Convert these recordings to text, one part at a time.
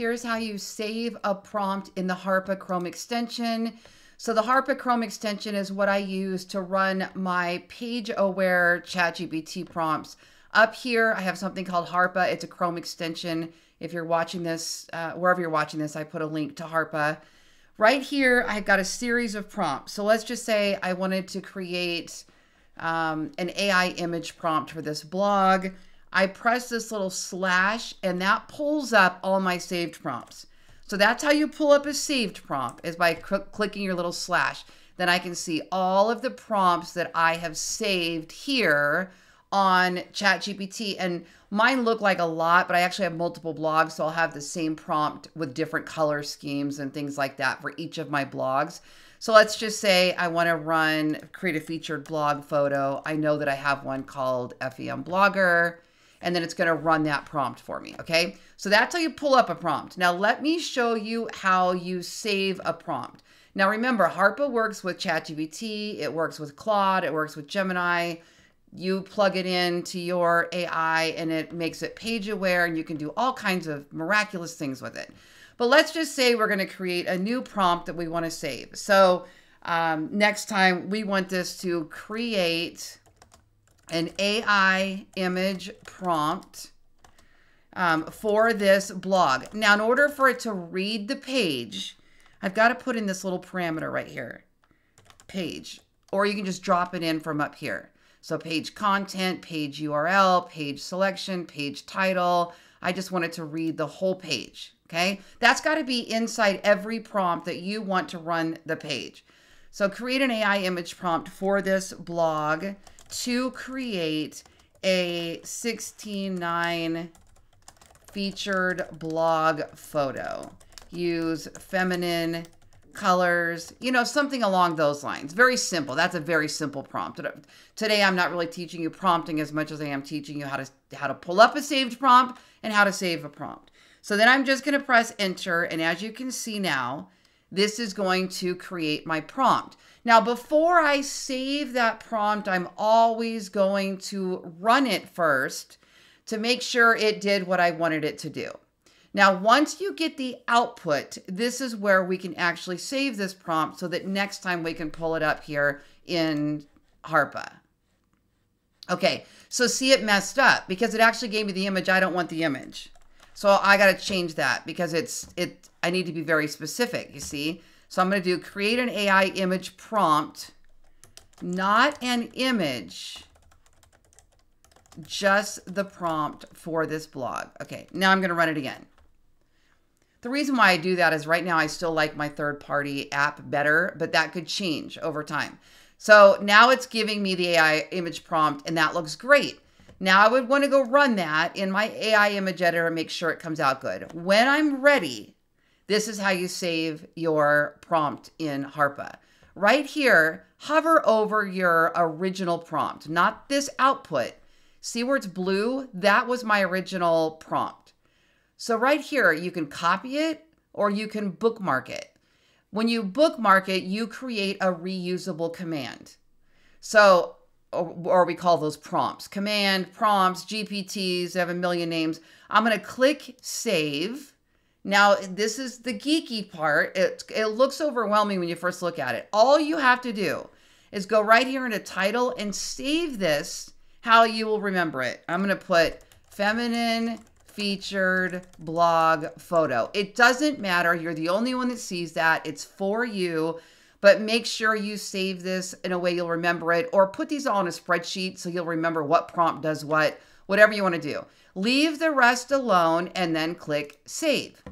here's how you save a prompt in the Harpa Chrome extension. So the Harpa Chrome extension is what I use to run my page-aware ChatGPT prompts. Up here, I have something called Harpa. It's a Chrome extension. If you're watching this, wherever you're watching this, I put a link to Harpa. Right here, I've got a series of prompts. So let's just say I wanted to create an AI image prompt for this blog. I press this little slash and that pulls up all my saved prompts. So that's how you pull up a saved prompt, is by clicking your little slash. Then I can see all of the prompts that I have saved here on ChatGPT. And mine look like a lot, but I actually have multiple blogs, so I'll have the same prompt with different color schemes and things like that for each of my blogs. So let's just say I want to create a featured blog photo. I know that I have one called FEM Blogger, and then it's going to run that prompt for me. Okay. So that's how you pull up a prompt. Now let me show you how you save a prompt. Now remember, Harpa works with ChatGPT. It works with Claude. It works with Gemini. You plug it in to your AI and it makes it page aware, and you can do all kinds of miraculous things with it. But let's just say we're going to create a new prompt that we want to save. So next time we want this to create an AI image prompt for this blog. Now, in order for it to read the page, I've got to put in this little parameter right here, page, or you can just drop it in from up here. So page content, page URL, page selection, page title. I just want it to read the whole page, okay? That's got to be inside every prompt that you want to run the page. So create an AI image prompt for this blog to create a 16:9 featured blog photo. Use feminine colors, you know, something along those lines. Very simple. That's a very simple prompt. Today, I'm not really teaching you prompting as much as I am teaching you how to pull up a saved prompt and how to save a prompt. So then I'm just going to press enter. And as you can see now, this is going to create my prompt. Now, before I save that prompt, I'm always going to run it first to make sure it did what I wanted it to do. Now, once you get the output, this is where we can actually save this prompt so that next time we can pull it up here in Harpa. Okay, so see, it messed up because it actually gave me the image. I don't want the image. So I got to change that because I need to be very specific, you see. So I'm going to do create an AI image prompt, not an image, just the prompt for this blog. Okay, now I'm going to run it again. The reason why I do that is right now I still like my third-party app better, but that could change over time. So now it's giving me the AI image prompt, and that looks great. Now I would want to go run that in my AI image editor and make sure it comes out good. When I'm ready, this is how you save your prompt in Harpa. Right here, hover over your original prompt, not this output. See where it's blue? That was my original prompt. So right here, you can copy it or you can bookmark it. When you bookmark it, you create a reusable command. So, or we call those prompts. Command, prompts, GPTs, they have a million names. I'm going to click save. Now, this is the geeky part. It looks overwhelming when you first look at it. All you have to do is go right here into title and save this how you will remember it. I'm going to put feminine featured blog photo. It doesn't matter. You're the only one that sees that. It's for you, but make sure you save this in a way you'll remember it, or put these all on a spreadsheet so you'll remember what prompt does what, whatever you want to do. Leave the rest alone and then click save.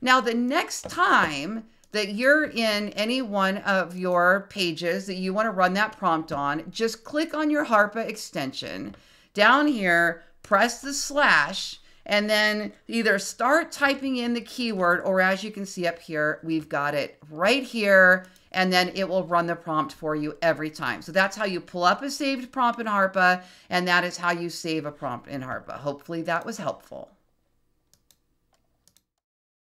Now, the next time that you're in any one of your pages that you want to run that prompt on, just click on your Harpa extension down here, press the slash, and then either start typing in the keyword, or as you can see up here, we've got it right here, and then it will run the prompt for you every time. So that's how you pull up a saved prompt in Harpa, and that is how you save a prompt in Harpa. Hopefully that was helpful.